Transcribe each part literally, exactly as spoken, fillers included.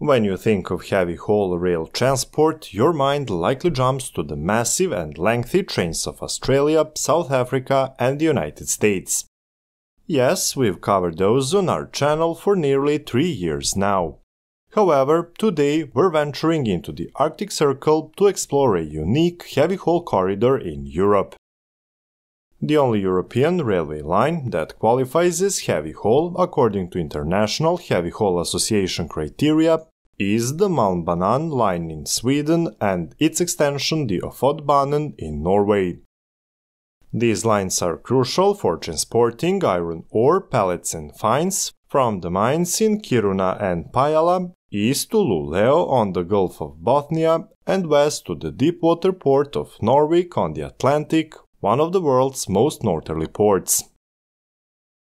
When you think of heavy haul rail transport, your mind likely jumps to the massive and lengthy trains of Australia, South Africa and the United States. Yes, we've covered those on our channel for nearly three years now. However, today we're venturing into the Arctic Circle to explore a unique heavy haul corridor in Europe. The only European railway line that qualifies as heavy haul according to International Heavy Haul Association criteria is the Malmbanan line in Sweden and its extension the Ofotbanen in Norway. These lines are crucial for transporting iron ore, pellets and fines from the mines in Kiruna and Pajala, east to Luleå on the Gulf of Bothnia and west to the deepwater port of Narvik on the Atlantic, one of the world's most northerly ports.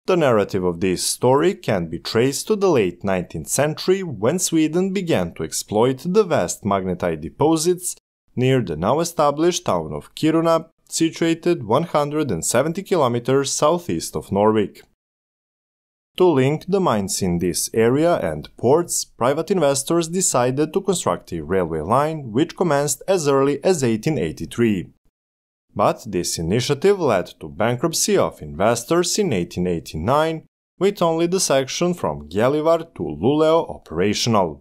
The narrative of this story can be traced to the late nineteenth century when Sweden began to exploit the vast magnetite deposits near the now-established town of Kiruna, situated one hundred seventy kilometers southeast of Narvik. To link the mines in this area and ports, private investors decided to construct a railway line which commenced as early as eighteen eighty-three. But this initiative led to bankruptcy of investors in eighteen eighty-nine, with only the section from Gällivare to Luleå operational.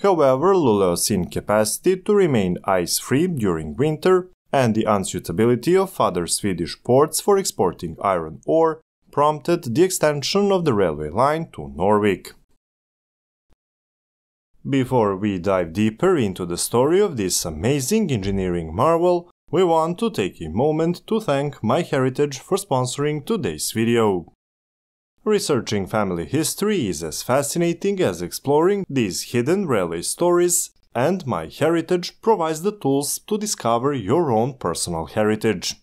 However, Luleå's incapacity to remain ice-free during winter and the unsuitability of other Swedish ports for exporting iron ore prompted the extension of the railway line to Narvik. Before we dive deeper into the story of this amazing engineering marvel, we want to take a moment to thank MyHeritage for sponsoring today's video. Researching family history is as fascinating as exploring these hidden railway stories, and MyHeritage provides the tools to discover your own personal heritage.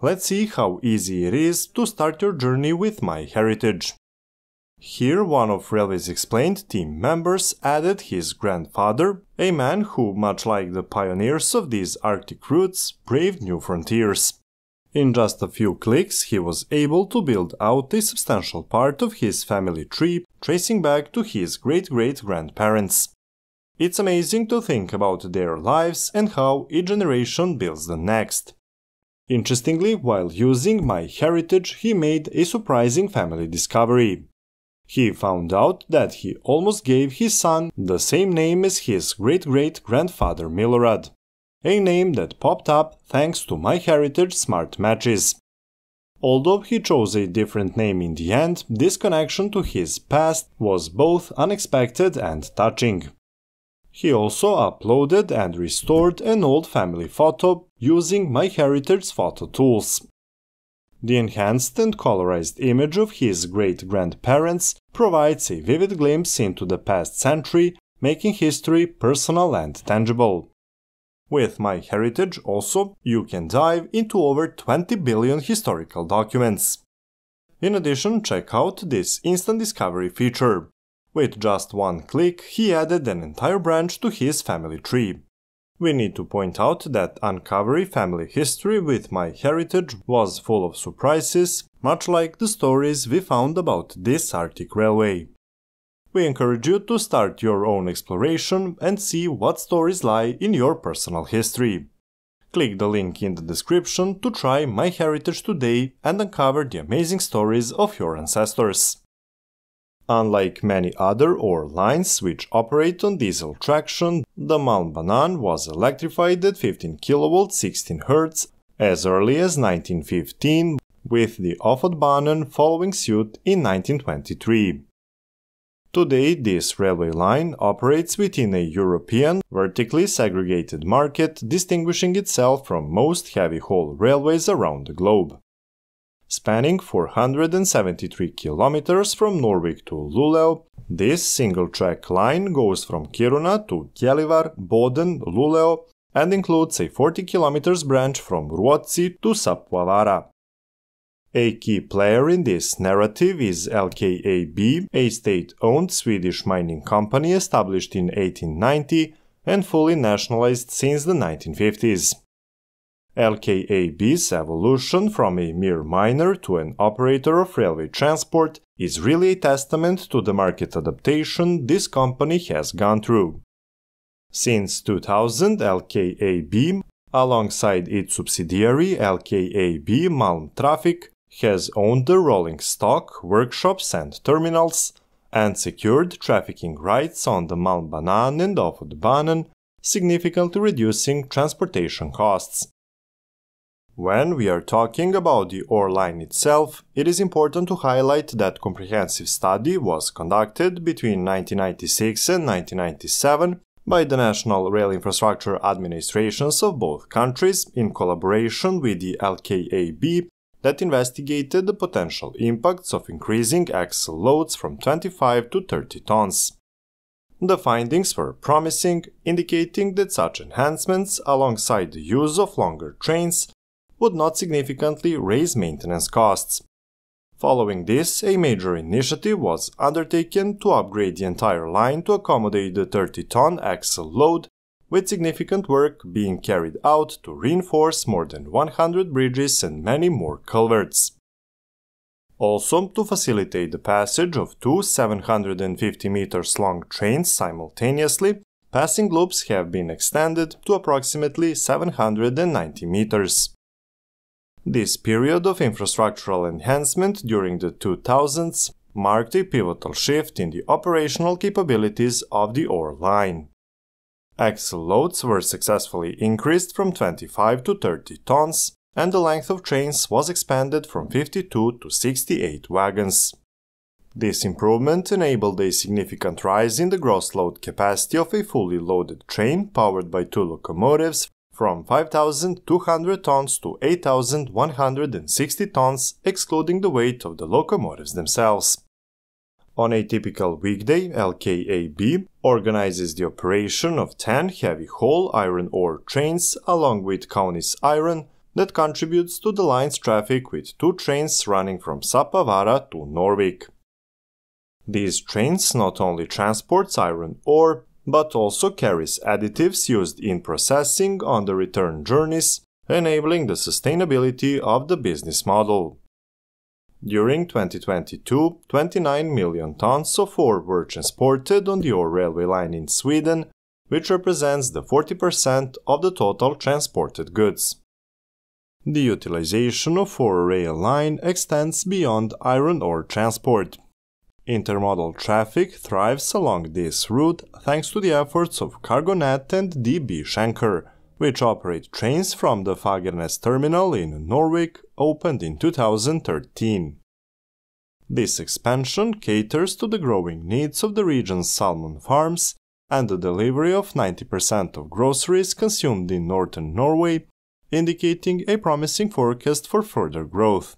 Let's see how easy it is to start your journey with MyHeritage. Here, one of Railways Explained team members added his grandfather, a man who, much like the pioneers of these Arctic routes, braved new frontiers. In just a few clicks, he was able to build out a substantial part of his family tree, tracing back to his great-great-grandparents. It's amazing to think about their lives and how each generation builds the next. Interestingly, while using MyHeritage, he made a surprising family discovery. He found out that he almost gave his son the same name as his great-great-grandfather Milorad, a name that popped up thanks to MyHeritage smart matches. Although he chose a different name in the end, this connection to his past was both unexpected and touching. He also uploaded and restored an old family photo using MyHeritage's photo tools. The enhanced and colorized image of his great-grandparents provides a vivid glimpse into the past century, making history personal and tangible. With MyHeritage also, you can dive into over twenty billion historical documents. In addition, check out this instant discovery feature. With just one click, he added an entire branch to his family tree. We need to point out that uncovering family history with MyHeritage was full of surprises, much like the stories we found about this Arctic railway. We encourage you to start your own exploration and see what stories lie in your personal history. Click the link in the description to try MyHeritage today and uncover the amazing stories of your ancestors. Unlike many other ore lines which operate on diesel traction, the Malmbanan was electrified at fifteen kilovolts sixteen hertz as early as nineteen fifteen, with the Ofotbanen following suit in nineteen twenty-three. Today, this railway line operates within a European, vertically segregated market, distinguishing itself from most heavy haul railways around the globe. Spanning four hundred seventy-three kilometers from Narvik to Luleå, this single-track line goes from Kiruna to Gällivare, Boden, Luleå, and includes a forty kilometers branch from Ruotsi to Svappavaara. A key player in this narrative is L K A B, a state-owned Swedish mining company established in eighteen ninety and fully nationalized since the nineteen fifties. L K A B's evolution from a mere miner to an operator of railway transport is really a testament to the market adaptation this company has gone through. Since two thousand, L K A B, alongside its subsidiary L K A B Malm Traffic, has owned the rolling stock, workshops and terminals, and secured trafficking rights on the Malmbanan and Ofotbanen, significantly reducing transportation costs. When we are talking about the O R line itself, it is important to highlight that comprehensive study was conducted between nineteen ninety-six and nineteen ninety-seven by the National Rail Infrastructure Administrations of both countries in collaboration with the L K A B that investigated the potential impacts of increasing axle loads from twenty-five to thirty tons. The findings were promising, indicating that such enhancements, alongside the use of longer trains, would not significantly raise maintenance costs. Following this, a major initiative was undertaken to upgrade the entire line to accommodate the thirty-ton axle load, with significant work being carried out to reinforce more than one hundred bridges and many more culverts. Also, to facilitate the passage of two seven hundred fifty meters long trains simultaneously, passing loops have been extended to approximately seven hundred ninety meters. This period of infrastructural enhancement during the two thousands marked a pivotal shift in the operational capabilities of the O R line. Axle loads were successfully increased from twenty-five to thirty tons, and the length of trains was expanded from fifty-two to sixty-eight wagons. This improvement enabled a significant rise in the gross load capacity of a fully loaded train powered by two locomotives from five thousand two hundred tons to eight thousand one hundred sixty tons, excluding the weight of the locomotives themselves. On a typical weekday, L K A B organizes the operation of ten heavy haul iron ore trains along with Kaunis Iron that contributes to the line's traffic with two trains running from Svappavaara to Narvik. These trains not only transports iron ore, but also carries additives used in processing on the return journeys, enabling the sustainability of the business model. During twenty twenty-two, twenty-nine million tons of ore were transported on the O R railway line in Sweden, which represents the forty percent of the total transported goods. The utilization of O R rail line extends beyond iron ore transport. Intermodal traffic thrives along this route thanks to the efforts of Cargonet and D B Schenker, which operate trains from the Fagernes terminal in Narvik, opened in two thousand thirteen. This expansion caters to the growing needs of the region's salmon farms and the delivery of ninety percent of groceries consumed in northern Norway, indicating a promising forecast for further growth.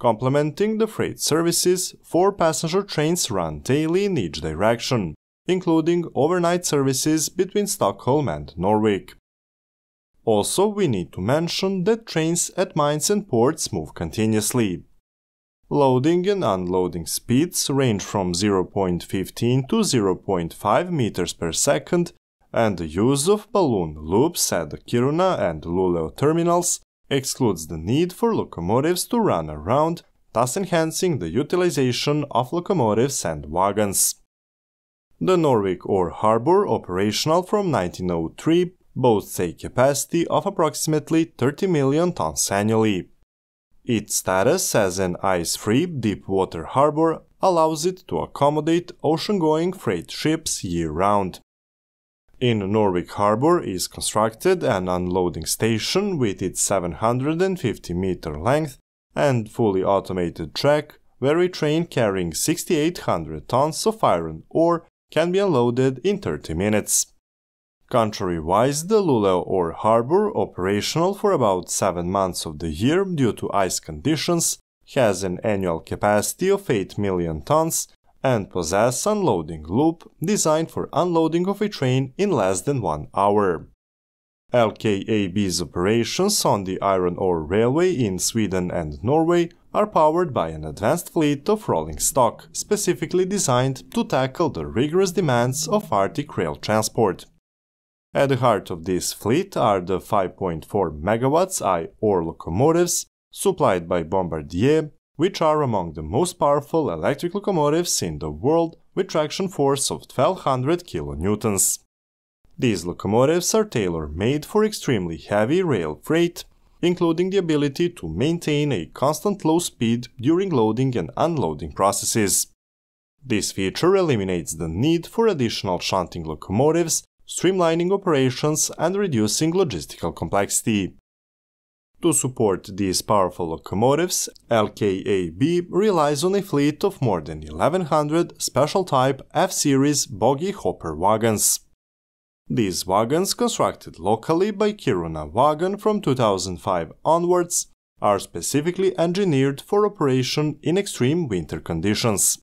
Complementing the freight services, four passenger trains run daily in each direction, including overnight services between Stockholm and Narvik. Also, we need to mention that trains at mines and ports move continuously. Loading and unloading speeds range from zero point one five to zero point five meters per second, and the use of balloon loops at the Kiruna and Luleå terminals excludes the need for locomotives to run around, thus enhancing the utilization of locomotives and wagons. The Narvik O R harbour, operational from nineteen oh three, boasts a capacity of approximately thirty million tons annually. Its status as an ice-free deep-water harbour allows it to accommodate ocean-going freight ships year-round. In Narvik harbour is constructed an unloading station with its seven hundred fifty meter length and fully automated track, where a train carrying six thousand eight hundred tons of iron ore can be unloaded in thirty minutes. Contrary-wise, the Luleå O R harbour, operational for about seven months of the year due to ice conditions, has an annual capacity of eight million tons and possesses unloading loop designed for unloading of a train in less than one hour. L K A B's operations on the iron ore railway in Sweden and Norway are powered by an advanced fleet of rolling stock, specifically designed to tackle the rigorous demands of Arctic rail transport. At the heart of this fleet are the five point four megawatts I O R locomotives supplied by Bombardier, which are among the most powerful electric locomotives in the world with traction force of twelve hundred kilonewtons. These locomotives are tailor-made for extremely heavy rail freight, including the ability to maintain a constant low speed during loading and unloading processes. This feature eliminates the need for additional shunting locomotives, streamlining operations and reducing logistical complexity. To support these powerful locomotives, L K A B relies on a fleet of more than eleven hundred special-type F-series boggy hopper wagons. These wagons, constructed locally by Kiruna Wagon from two thousand five onwards, are specifically engineered for operation in extreme winter conditions.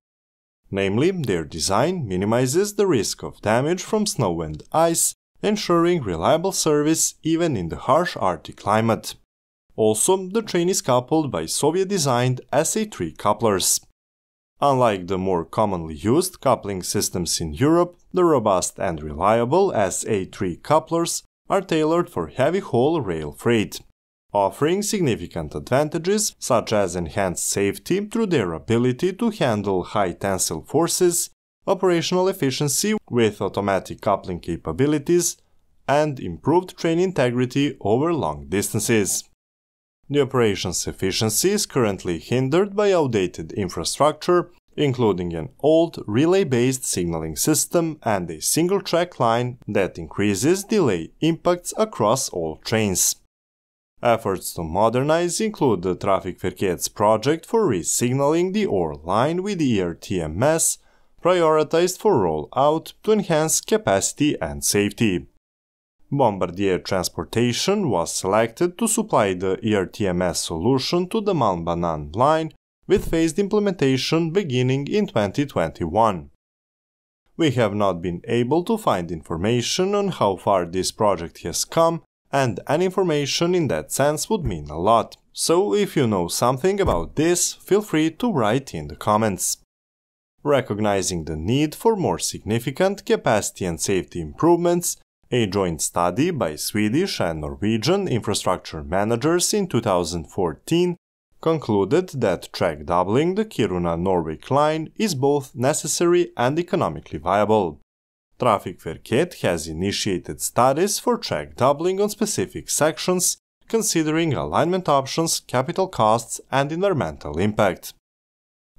Namely, their design minimizes the risk of damage from snow and ice, ensuring reliable service even in the harsh Arctic climate. Also, the train is coupled by Soviet-designed S A three couplers. Unlike the more commonly used coupling systems in Europe, the robust and reliable S A three couplers are tailored for heavy haul rail freight, offering significant advantages such as enhanced safety through their ability to handle high tensile forces, operational efficiency with automatic coupling capabilities, and improved train integrity over long distances. The operation's efficiency is currently hindered by outdated infrastructure, including an old relay-based signaling system and a single-track line that increases delay impacts across all trains. Efforts to modernize include the Trafikverket's project for re-signaling the Åre line with the E R T M S, prioritized for rollout to enhance capacity and safety. Bombardier Transportation was selected to supply the E R T M S solution to the Malmbanan line, with phased implementation beginning in twenty twenty-one. We have not been able to find information on how far this project has come, and any information in that sense would mean a lot. So if you know something about this, feel free to write in the comments. Recognizing the need for more significant capacity and safety improvements, a joint study by Swedish and Norwegian infrastructure managers in two thousand fourteen concluded that track doubling the Kiruna-Narvik line is both necessary and economically viable. Trafikverket has initiated studies for track doubling on specific sections, considering alignment options, capital costs, and environmental impact.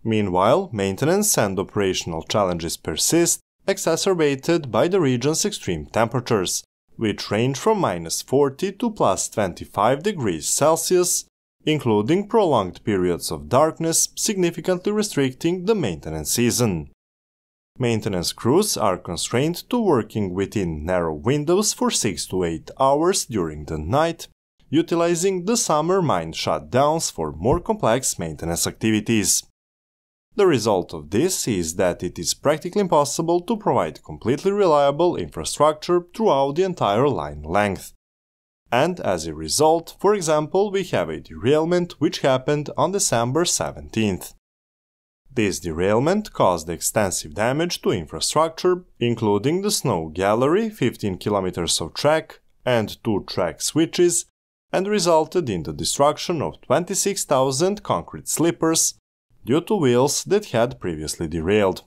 Meanwhile, maintenance and operational challenges persist, exacerbated by the region's extreme temperatures, which range from minus forty to plus twenty-five degrees Celsius, including prolonged periods of darkness, significantly restricting the maintenance season. Maintenance crews are constrained to working within narrow windows for six to eight hours during the night, utilizing the summer mine shutdowns for more complex maintenance activities. The result of this is that it is practically impossible to provide completely reliable infrastructure throughout the entire line length. And as a result, for example, we have a derailment which happened on December seventeenth. This derailment caused extensive damage to infrastructure, including the snow gallery, fifteen kilometers of track, and two track switches, and resulted in the destruction of twenty-six thousand concrete sleepers due to wheels that had previously derailed.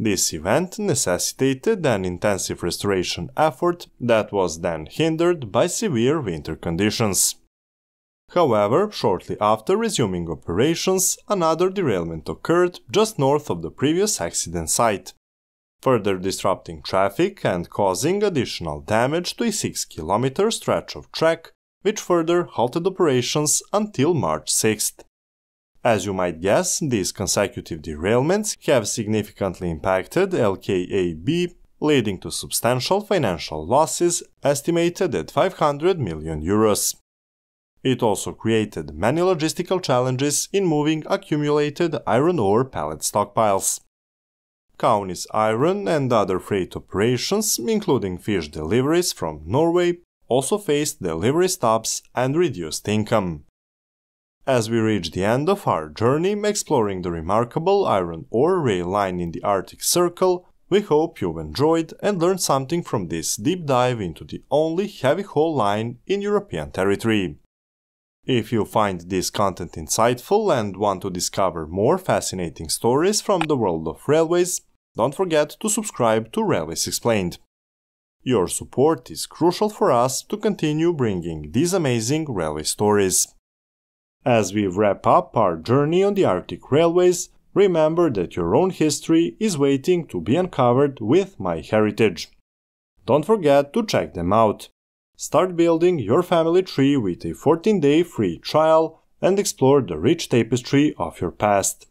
This event necessitated an intensive restoration effort that was then hindered by severe winter conditions. However, shortly after resuming operations, another derailment occurred just north of the previous accident site, further disrupting traffic and causing additional damage to a six kilometer stretch of track, which further halted operations until March sixth. As you might guess, these consecutive derailments have significantly impacted L K A B, leading to substantial financial losses estimated at five hundred million euros. It also created many logistical challenges in moving accumulated iron ore pallet stockpiles. Kaunis Iron and other freight operations, including fish deliveries from Norway, also faced delivery stops and reduced income. As we reach the end of our journey exploring the remarkable iron ore rail line in the Arctic Circle, we hope you've enjoyed and learned something from this deep dive into the only heavy haul line in European territory. If you find this content insightful and want to discover more fascinating stories from the world of railways, don't forget to subscribe to Railways Explained. Your support is crucial for us to continue bringing these amazing railway stories. As we wrap up our journey on the Arctic Railways, remember that your own history is waiting to be uncovered with MyHeritage. Don't forget to check them out. Start building your family tree with a fourteen day free trial and explore the rich tapestry of your past.